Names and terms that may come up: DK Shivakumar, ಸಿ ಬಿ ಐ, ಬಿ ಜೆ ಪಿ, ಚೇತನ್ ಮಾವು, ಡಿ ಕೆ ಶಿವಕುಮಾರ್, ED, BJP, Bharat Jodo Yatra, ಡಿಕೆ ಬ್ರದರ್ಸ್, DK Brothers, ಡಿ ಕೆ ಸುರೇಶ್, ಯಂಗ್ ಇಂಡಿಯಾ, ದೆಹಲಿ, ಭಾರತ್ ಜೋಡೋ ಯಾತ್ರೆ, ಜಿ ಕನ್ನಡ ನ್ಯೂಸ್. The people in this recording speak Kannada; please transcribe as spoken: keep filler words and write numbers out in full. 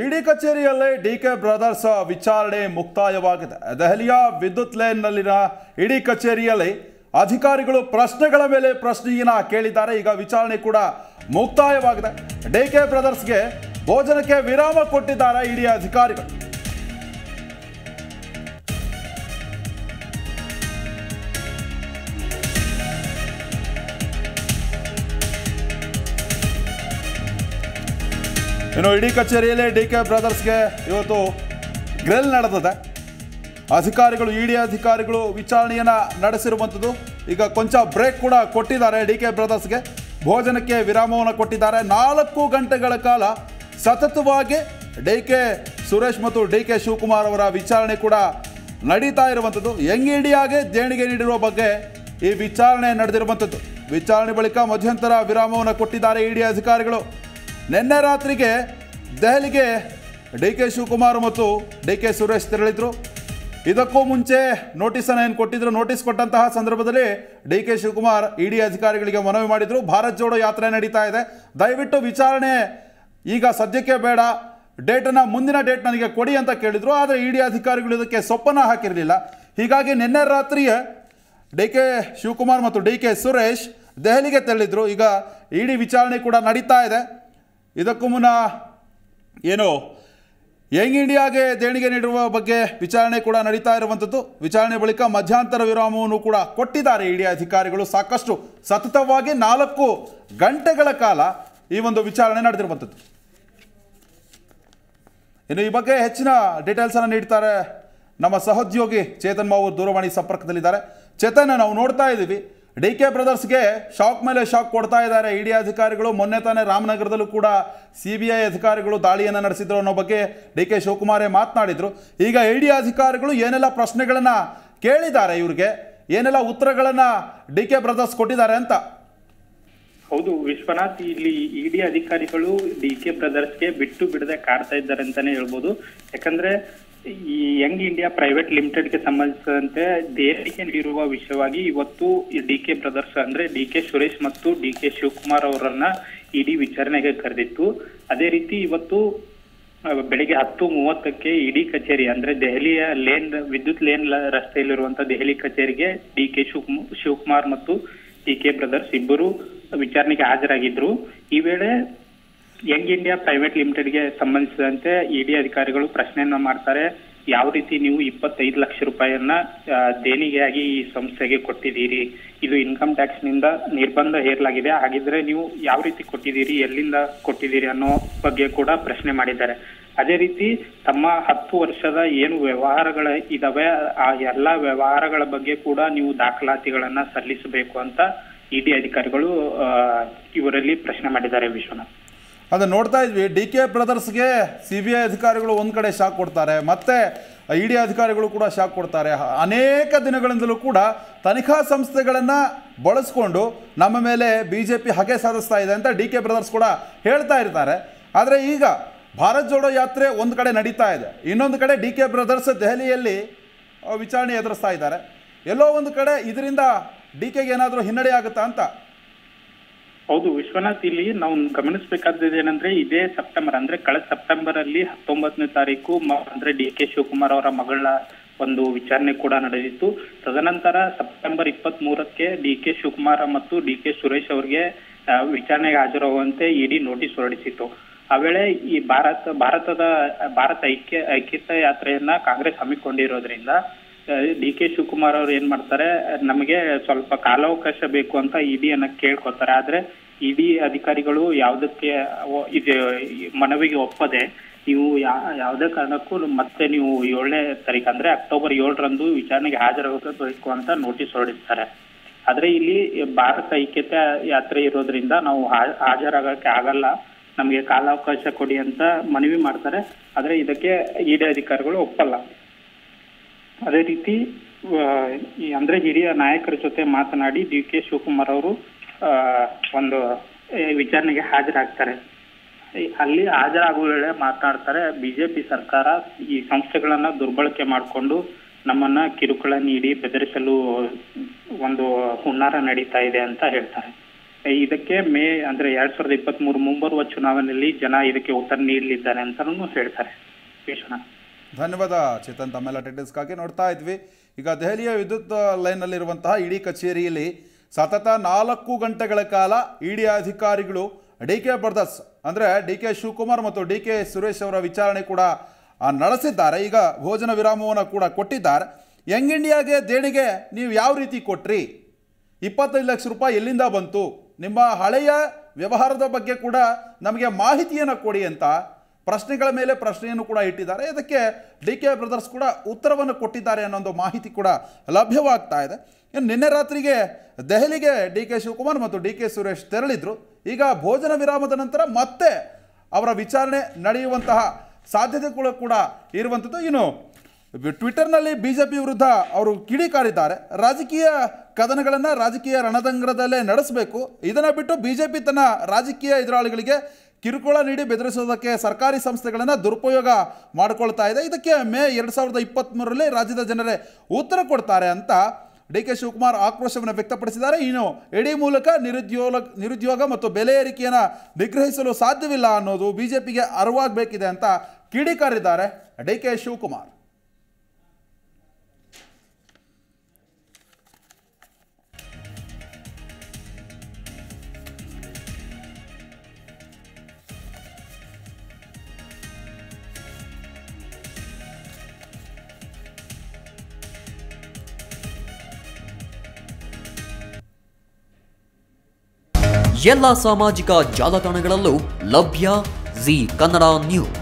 ಇಡಿ ಕಚೇರಿಯಲ್ಲೇ ಡಿಕೆ ಬ್ರದರ್ಸ್ ವಿಚಾರಣೆ ಮುಕ್ತಾಯವಾಗಿದೆ. ದೆಹಲಿಯ ವಿದ್ಯುತ್ ಲೈನ್ನಲ್ಲಿನ ಇಡಿ ಕಚೇರಿಯಲ್ಲಿ ಅಧಿಕಾರಿಗಳು ಪ್ರಶ್ನೆಗಳ ಮೇಲೆ ಪ್ರಶ್ನೆಯನ್ನು ಕೇಳಿದ್ದಾರೆ. ಈಗ ವಿಚಾರಣೆ ಕೂಡ ಮುಕ್ತಾಯವಾಗಿದೆ. ಡಿಕೆ ಬ್ರದರ್ಸ್ಗೆ ಭೋಜನಕ್ಕೆ ವಿರಾಮ ಕೊಟ್ಟಿದ್ದಾರೆ ಇಡಿ ಅಧಿಕಾರಿಗಳು. ಇನ್ನು ಇಡಿ ಕಚೇರಿಯಲ್ಲಿ ಡಿಕೆ ಬ್ರದರ್ಸ್ಗೆ ಇವತ್ತು ಗ್ರಿಲ್ ನಡೆದಿದೆ. ಅಧಿಕಾರಿಗಳು ಇಡಿ ಅಧಿಕಾರಿಗಳು ವಿಚಾರಣೆಯನ್ನು ನಡೆಸಿರುವಂಥದ್ದು. ಈಗ ಕೊಂಚ ಬ್ರೇಕ್ ಕೂಡ ಕೊಟ್ಟಿದ್ದಾರೆ. ಡಿಕೆ ಬ್ರದರ್ಸ್ಗೆ ಭೋಜನಕ್ಕೆ ವಿರಾಮವನ್ನು ಕೊಟ್ಟಿದ್ದಾರೆ. ನಾಲ್ಕು ಗಂಟೆಗಳ ಕಾಲ ಸತತವಾಗಿ ಡಿಕೆ ಸುರೇಶ್ ಮತ್ತು ಡಿಕೆ ಶಿವಕುಮಾರ್ ಅವರ ವಿಚಾರಣೆ ಕೂಡ ನಡೀತಾ ಇರುವಂಥದ್ದು. ಯಂಗ್ ಇಂಡಿಯಾಗೆ ದೇಣಿಗೆ ನೀಡಿರುವ ಬಗ್ಗೆ ಈ ವಿಚಾರಣೆ ನಡೆದಿರುವಂಥದ್ದು. ವಿಚಾರಣೆ ಬಳಿಕ ಮಧ್ಯಂತರ ವಿರಾಮವನ್ನು ಕೊಟ್ಟಿದ್ದಾರೆ ಇಡಿ ಅಧಿಕಾರಿಗಳು. ನಿನ್ನೆ ರಾತ್ರಿಗೆ ದೆಹಲಿಗೆ ಡಿ ಕೆ ಶಿವಕುಮಾರ್ ಮತ್ತು ಡಿ ಕೆ ಸುರೇಶ್ ತೆರಳಿದ್ರು. ಇದಕ್ಕೂ ಮುಂಚೆ ನೋಟಿಸನ್ನು ಏನು ಕೊಟ್ಟಿದ್ರು, ನೋಟಿಸ್ ಕೊಟ್ಟಂತಹ ಸಂದರ್ಭದಲ್ಲಿ ಡಿ ಕೆ ಶಿವಕುಮಾರ್ ಇಡಿ ಅಧಿಕಾರಿಗಳಿಗೆ ಮನವಿ ಮಾಡಿದರು. ಭಾರತ್ ಜೋಡೋ ಯಾತ್ರೆ ನಡೀತಾ ಇದೆ, ದಯವಿಟ್ಟು ವಿಚಾರಣೆ ಈಗ ಸದ್ಯಕ್ಕೆ ಬೇಡ, ಡೇಟನ್ನು ಮುಂದಿನ ಡೇಟ್ ನನಗೆ ಕೊಡಿ ಅಂತ ಕೇಳಿದರು. ಆದರೆ ಇಡಿ ಅಧಿಕಾರಿಗಳು ಇದಕ್ಕೆ ಸೊಪ್ಪನ್ನು ಹಾಕಿರಲಿಲ್ಲ. ಹೀಗಾಗಿ ನಿನ್ನೆ ರಾತ್ರಿಯೇ ಡಿ ಕೆ ಶಿವಕುಮಾರ್ ಮತ್ತು ಡಿ ಕೆ ಸುರೇಶ್ ದೆಹಲಿಗೆ ತೆರಳಿದ್ರು. ಈಗ ಇಡಿ ವಿಚಾರಣೆ ಕೂಡ ನಡೀತಾ ಇದೆ. ಇದಕ್ಕೂ ಮುನ್ನ ಏನು ಯಂಗ್ ಇಂಡಿಯಾಗೆ ದೇಣಿಗೆ ನೀಡಿರುವ ಬಗ್ಗೆ ವಿಚಾರಣೆ ಕೂಡ ನಡೀತಾ ಇರುವಂಥದ್ದು. ವಿಚಾರಣೆ ಬಳಿಕ ಮಧ್ಯಂತರ ವಿರಾಮವನ್ನು ಕೂಡ ಕೊಟ್ಟಿದ್ದಾರೆ ಇಡಿ ಅಧಿಕಾರಿಗಳು. ಸಾಕಷ್ಟು ಸತತವಾಗಿ ನಾಲ್ಕು ಗಂಟೆಗಳ ಕಾಲ ಈ ಒಂದು ವಿಚಾರಣೆ ನಡೆದಿರುವಂಥದ್ದು. ಇನ್ನು ಈ ಬಗ್ಗೆ ಹೆಚ್ಚಿನ ಡೀಟೇಲ್ಸನ್ನು ನೀಡ್ತಾರೆ ನಮ್ಮ ಸಹೋದ್ಯೋಗಿ ಚೇತನ್ ಮಾವು, ದೂರವಾಣಿ ಸಂಪರ್ಕದಲ್ಲಿದ್ದಾರೆ. ಚೇತನ್, ನಾವು ನೋಡ್ತಾ ಇದ್ದೀವಿ ಡಿ ಕೆ ಬ್ರದರ್ಸ್ಗೆ ಶಾಕ್ ಮೇಲೆ ಶಾಕ್ ಕೊಡ್ತಾ ಇದ್ದಾರೆ ಇಡಿ ಅಧಿಕಾರಿಗಳು. ಮೊನ್ನೆ ತಾನೇ ರಾಮನಗರದಲ್ಲೂ ಕೂಡ ಸಿ ಬಿ ಐ ಅಧಿಕಾರಿಗಳು ದಾಳಿಯನ್ನು ನಡೆಸಿದ್ರು ಅನ್ನೋ ಬಗ್ಗೆ ಡಿ ಕೆ ಶಿವಕುಮಾರೇ ಮಾತನಾಡಿದರು. ಈಗ ಇಡಿ ಅಧಿಕಾರಿಗಳು ಏನೆಲ್ಲ ಪ್ರಶ್ನೆಗಳನ್ನು ಕೇಳಿದ್ದಾರೆ, ಇವ್ರಿಗೆ ಏನೆಲ್ಲ ಉತ್ತರಗಳನ್ನು ಡಿ ಕೆ ಬ್ರದರ್ಸ್ ಕೊಟ್ಟಿದ್ದಾರೆ ಅಂತ. ಹೌದು ವಿಶ್ವನಾಥ್, ಇಲ್ಲಿ ಇಡಿ ಅಧಿಕಾರಿಗಳು ಡಿ ಕೆ ಬ್ರದರ್ಸ್ಗೆ ಬಿಟ್ಟು ಬಿಡದೆ ಕಾಡ್ತಾ ಇದ್ದಾರೆ ಅಂತಾನೆ ಹೇಳ್ಬೋದು. ಯಾಕಂದ್ರೆ ಈ ಯಂಗ್ ಇಂಡಿಯಾ ಪ್ರೈವೇಟ್ ಲಿಮಿಟೆಡ್ಗೆ ಸಂಬಂಧಿಸಿದಂತೆ ದೇಣಿಗೆ ನೀಡಿರುವ ವಿಷಯವಾಗಿ ಇವತ್ತು ಡಿ ಕೆ ಬ್ರದರ್ಸ್ ಅಂದ್ರೆ ಡಿ ಕೆ ಸುರೇಶ್ ಮತ್ತು ಡಿ ಕೆ ಶಿವಕುಮಾರ್ ಅವರನ್ನ ಇಡಿ ವಿಚಾರಣೆಗೆ ಕರೆದಿತ್ತು. ಅದೇ ರೀತಿ ಇವತ್ತು ಬೆಳಿಗ್ಗೆ ಹತ್ತು ಮೂವತ್ತಕ್ಕೆ ಇಡಿ ಕಚೇರಿ ಅಂದ್ರೆ ದೆಹಲಿಯ ಲೇನ್ ವಿದ್ಯುತ್ ಲೇನ್ ರಸ್ತೆಯಲ್ಲಿರುವಂತಹ ದೆಹಲಿ ಕಚೇರಿಗೆ ಡಿ ಕೆ ಶಿವಕುಮಾರ್ ಮತ್ತು ಡಿ ಕೆ ಬ್ರದರ್ಸ್ ಇಬ್ಬರು ವಿಚಾರಣೆಗೆ ಹಾಜರಾಗಿದ್ರು. ಈ ವೇಳೆ ಯಂಗ್ ಇಂಡಿಯಾ ಪ್ರೈವೇಟ್ ಲಿಮಿಟೆಡ್ಗೆ ಸಂಬಂಧಿಸಿದಂತೆ ಇಡಿ ಅಧಿಕಾರಿಗಳು ಪ್ರಶ್ನೆಯನ್ನ ಮಾಡ್ತಾರೆ. ಯಾವ ರೀತಿ ನೀವು ಇಪ್ಪತ್ತೈದು ಲಕ್ಷ ರೂಪಾಯಿಯನ್ನ ದೇಣಿಗೆಯಾಗಿ ಈ ಸಂಸ್ಥೆಗೆ ಕೊಟ್ಟಿದ್ದೀರಿ, ಇದು ಇನ್ಕಮ್ ಟ್ಯಾಕ್ಸ್ ನಿಂದ ನಿರ್ಬಂಧ ಹೇರಲಾಗಿದೆ, ಹಾಗಿದ್ರೆ ನೀವು ಯಾವ ರೀತಿ ಕೊಟ್ಟಿದ್ದೀರಿ, ಎಲ್ಲಿಂದ ಕೊಟ್ಟಿದ್ದೀರಿ ಅನ್ನೋ ಬಗ್ಗೆ ಕೂಡ ಪ್ರಶ್ನೆ ಮಾಡಿದ್ದಾರೆ. ಅದೇ ರೀತಿ ತಮ್ಮ ಹತ್ತು ವರ್ಷದ ಏನು ವ್ಯವಹಾರಗಳ ಇದಾವೆ ಆ ಎಲ್ಲ ವ್ಯವಹಾರಗಳ ಬಗ್ಗೆ ಕೂಡ ನೀವು ದಾಖಲಾತಿಗಳನ್ನ ಸಲ್ಲಿಸಬೇಕು ಅಂತ ಇಡಿ ಅಧಿಕಾರಿಗಳು ಇವರಲ್ಲಿ ಪ್ರಶ್ನೆ ಮಾಡಿದ್ದಾರೆ. ವಿಶ್ವನಾಥ್, ಅದು ನೋಡ್ತಾ ಇದ್ವಿ ಡಿ ಕೆ ಬ್ರದರ್ಸ್ಗೆ ಸಿ ಬಿ ಐ ಅಧಿಕಾರಿಗಳು ಒಂದು ಕಡೆ ಶಾಕ್ ಕೊಡ್ತಾರೆ, ಮತ್ತೆ ಇ ಡಿ ಅಧಿಕಾರಿಗಳು ಕೂಡ ಶಾಕ್ ಕೊಡ್ತಾರೆ. ಅನೇಕ ದಿನಗಳಿಂದಲೂ ಕೂಡ ತನಿಖಾ ಸಂಸ್ಥೆಗಳನ್ನು ಬಳಸ್ಕೊಂಡು ನಮ್ಮ ಮೇಲೆ ಬಿ ಜೆ ಪಿ ಹಗೆ ಸಾಧಿಸ್ತಾ ಇದೆ ಅಂತ ಡಿ ಕೆ ಬ್ರದರ್ಸ್ ಕೂಡ ಹೇಳ್ತಾ ಇರ್ತಾರೆ. ಆದರೆ ಈಗ ಭಾರತ್ ಜೋಡೋ ಯಾತ್ರೆ ಒಂದು ಕಡೆ ನಡೀತಾ ಇದೆ, ಇನ್ನೊಂದು ಕಡೆ ಡಿ ಕೆ ಬ್ರದರ್ಸ್ ದೆಹಲಿಯಲ್ಲಿ ವಿಚಾರಣೆ ಎದುರಿಸ್ತಾ ಇದ್ದಾರೆ. ಎಲ್ಲೋ ಒಂದು ಕಡೆ ಇದರಿಂದ ಡಿ ಕೆಗೆ ಏನಾದರೂ ಹಿನ್ನಡೆ ಆಗುತ್ತಾ ಅಂತ. ಹೌದು ವಿಶ್ವನಾಥ್, ಇಲ್ಲಿ ನಾವು ಗಮನಿಸಬೇಕಾದದ್ದು ಏನಂದ್ರೆ ಇದೇ ಸೆಪ್ಟೆಂಬರ್ ಅಂದ್ರೆ ಕಳೆದ ಸೆಪ್ಟೆಂಬರ್ ಅಲ್ಲಿ ಹತ್ತೊಂಬತ್ತನೇ ತಾರೀಕು ಅಂದ್ರೆ ಡಿ ಕೆ ಶಿವಕುಮಾರ್ ಅವರ ಮಗಳ ಒಂದು ವಿಚಾರಣೆ ಕೂಡ ನಡೆದಿತ್ತು. ತದನಂತರ ಸೆಪ್ಟೆಂಬರ್ ಇಪ್ಪತ್ತ್ ಮೂರಕ್ಕೆ ಡಿ ಕೆ ಶಿವಕುಮಾರ್ ಮತ್ತು ಡಿ ಕೆ ಸುರೇಶ್ ಅವರಿಗೆ ವಿಚಾರಣೆಗೆ ಹಾಜರಾಗುವಂತೆ ಇಡಿ ನೋಟಿಸ್ ಹೊರಡಿಸಿತ್ತು. ಆ ವೇಳೆ ಈ ಭಾರತ ಭಾರತದ ಭಾರತ ಐಕ್ಯ ಐಕ್ಯತಾ ಯಾತ್ರೆಯನ್ನ ಕಾಂಗ್ರೆಸ್ ಹಮ್ಮಿಕೊಂಡಿರೋದ್ರಿಂದ ಡಿ ಕೆ ಶಿವಕುಮಾರ್ ಅವರು ಏನ್ ಮಾಡ್ತಾರೆ, ನಮಗೆ ಸ್ವಲ್ಪ ಕಾಲಾವಕಾಶ ಬೇಕು ಅಂತ ಇಡಿಯನ್ನ ಕೇಳ್ಕೊತಾರೆ. ಆದ್ರೆ ಇಡಿ ಅಧಿಕಾರಿಗಳು ಯಾವುದಕ್ಕೆ ಇದು ಮನವಿಗೆ ಒಪ್ಪದೆ ನೀವು ಯಾವುದೇ ಕಾರಣಕ್ಕೂ ಮತ್ತೆ ನೀವು ಏಳನೇ ತಾರೀಕು ಅಂದ್ರೆ ಅಕ್ಟೋಬರ್ ಏಳರಂದು ವಿಚಾರಣೆಗೆ ಹಾಜರಾಗಬೇಕು ಅಂತ ನೋಟಿಸ್ ಹೊರಡಿಸ್ತಾರೆ. ಆದ್ರೆ ಇಲ್ಲಿ ಭಾರತ ಐಕ್ಯತಾ ಯಾತ್ರೆ ಇರೋದ್ರಿಂದ ನಾವು ಹಾಜರಾಗಕ್ಕೆ ಆಗಲ್ಲ, ನಮಗೆ ಕಾಲಾವಕಾಶ ಕೊಡಿ ಅಂತ ಮನವಿ ಮಾಡ್ತಾರೆ. ಆದ್ರೆ ಇದಕ್ಕೆ ಇಡಿ ಅಧಿಕಾರಿಗಳು ಒಪ್ಪಲ್ಲ. ಅದೇ ರೀತಿ ಅಂದ್ರೆ ಹಿರಿಯ ನಾಯಕರ ಜೊತೆ ಮಾತನಾಡಿ ಡಿ ಕೆ ಶಿವಕುಮಾರ್ ಅವರು ಒಂದು ವಿಚಾರಣೆಗೆ ಹಾಜರಾಗ್ತಾರೆ. ಅಲ್ಲಿ ಹಾಜರಾಗುವ ವೇಳೆ ಮಾತನಾಡ್ತಾರೆ, ಬಿಜೆಪಿ ಸರ್ಕಾರ ಈ ಸಂಸ್ಥೆಗಳನ್ನ ದುರ್ಬಳಕೆ ಮಾಡಿಕೊಂಡು ನಮ್ಮನ್ನ ಕಿರುಕುಳ ನೀಡಿ ಬೆದರಿಸಲು ಒಂದು ಹುನ್ನಾರ ನಡೀತಾ ಇದೆ ಅಂತ ಹೇಳ್ತಾರೆ. ಇದಕ್ಕೆ ಮೇ ಅಂದ್ರೆ ಎರಡ್ ಸಾವಿರದ ಇಪ್ಪತ್ತ್ ಮೂರು ಮುಂಬರುವ ಚುನಾವಣೆಯಲ್ಲಿ ಜನ ಇದಕ್ಕೆ ಉತ್ತರ ನೀಡಲಿದ್ದಾರೆ ಅಂತಾನೂ ಹೇಳ್ತಾರೆ. ವಿಶ್ವನಾಥ್, ಧನ್ಯವಾದ ಚೇತನ್ ತಮ್ಮೆಲ್ಲ ಡೀಟೇಲ್ಸ್ಗಾಗಿ. ನೋಡ್ತಾ ಇದ್ವಿ ಈಗ ದೆಹಲಿಯ ವಿದ್ಯುತ್ ಲೈನ್ನಲ್ಲಿರುವಂತಹ ಇಡಿ ಕಚೇರಿಯಲ್ಲಿ ಸತತ ನಾಲ್ಕು ಗಂಟೆಗಳ ಕಾಲ ಇಡಿ ಅಧಿಕಾರಿಗಳು ಡಿ ಕೆ ಬ್ರದರ್ಸ್ ಅಂದರೆ ಡಿ ಕೆ ಶಿವಕುಮಾರ್ ಮತ್ತು ಡಿ ಕೆ ಸುರೇಶ್ ಅವರ ವಿಚಾರಣೆ ಕೂಡ ನಡೆಸಿದ್ದಾರೆ. ಈಗ ಭೋಜನ ವಿರಾಮವನ್ನು ಕೂಡ ಕೊಟ್ಟಿದ್ದಾರೆ. ಯಂಗ್ ಇಂಡಿಯಾಗೆ ದೇಣಿಗೆ ನೀವು ಯಾವ ರೀತಿ ಕೊಟ್ರಿ? ಇಪ್ಪತ್ತೈದು ಲಕ್ಷ ರೂಪಾಯಿ ಎಲ್ಲಿಂದ ಬಂತು? ನಿಮ್ಮ ಹಳೆಯ ವ್ಯವಹಾರದ ಬಗ್ಗೆ ಕೂಡ ನಮಗೆ ಮಾಹಿತಿಯನ್ನು ಕೊಡಿ ಅಂತ ಪ್ರಶ್ನೆಗಳ ಮೇಲೆ ಪ್ರಶ್ನೆಯನ್ನು ಕೂಡ ಇಟ್ಟಿದ್ದಾರೆ. ಇದಕ್ಕೆ ಡಿ ಕೆ ಬ್ರದರ್ಸ್ ಕೂಡ ಉತ್ತರವನ್ನು ಕೊಟ್ಟಿದ್ದಾರೆ ಅನ್ನೋದು ಮಾಹಿತಿ ಕೂಡ ಲಭ್ಯವಾಗ್ತಾ ಇದೆ. ಇನ್ನು ನಿನ್ನೆ ರಾತ್ರಿಗೆ ದೆಹಲಿಗೆ ಡಿ ಕೆ ಶಿವಕುಮಾರ್ ಮತ್ತು ಡಿ ಕೆ ಸುರೇಶ್ ತೆರಳಿದ್ರು. ಈಗ ಭೋಜನ ವಿರಾಮದ ನಂತರ ಮತ್ತೆ ಅವರ ವಿಚಾರಣೆ ನಡೆಯುವಂತಹ ಸಾಧ್ಯತೆಗಳು ಕೂಡ ಇರುವಂಥದ್ದು. ಇನ್ನು ಟ್ವಿಟರ್ನಲ್ಲಿ ಬಿ ಜೆ ಪಿ ವಿರುದ್ಧ ಅವರು ಕಿಡಿಕಾರಿದ್ದಾರೆ. ರಾಜಕೀಯ ಕದನಗಳನ್ನು ರಾಜಕೀಯ ರಣದಂಗದಲ್ಲೇ ನಡೆಸಬೇಕು, ಇದನ್ನು ಬಿಟ್ಟು ಬಿ ಜೆ ಪಿ ತನ್ನ ರಾಜಕೀಯ ಎದುರಾಳಿಗಳಿಗೆ ಕಿರುಕುಳ ನೀಡಿ ಬೆದರಿಸೋದಕ್ಕೆ ಸರ್ಕಾರಿ ಸಂಸ್ಥೆಗಳನ್ನು ದುರುಪಯೋಗ ಮಾಡಿಕೊಳ್ತಾ ಇದೆ. ಇದಕ್ಕೆ ಮೇ ಎರಡು ಸಾವಿರದ ಇಪ್ಪತ್ತ್ ಮೂರರಲ್ಲಿ ರಾಜ್ಯದ ಜನರೇ ಉತ್ತರ ಕೊಡ್ತಾರೆ ಅಂತ ಡಿ ಕೆ ಶಿವಕುಮಾರ್ ಆಕ್ರೋಶವನ್ನು ವ್ಯಕ್ತಪಡಿಸಿದ್ದಾರೆ. ಇನ್ನು ಇಡಿ ಮೂಲಕ ನಿರುದ್ಯೋಗ ನಿರುದ್ಯೋಗ ಮತ್ತು ಬೆಲೆ ಏರಿಕೆಯನ್ನು ನಿಗ್ರಹಿಸಲು ಸಾಧ್ಯವಿಲ್ಲ ಅನ್ನೋದು ಬಿ ಜೆ ಪಿಗೆ ಅರಿವಾಗಬೇಕಿದೆ ಅಂತ ಕಿಡಿಕಾರಿದ್ದಾರೆ ಡಿ ಕೆ ಶಿವಕುಮಾರ್. ಎಲ್ಲ ಸಾಮಾಜಿಕ ಜಾಲತಾಣಗಳಲ್ಲೂ ಲಭ್ಯ ಜಿ ಕನ್ನಡ ನ್ಯೂಸ್.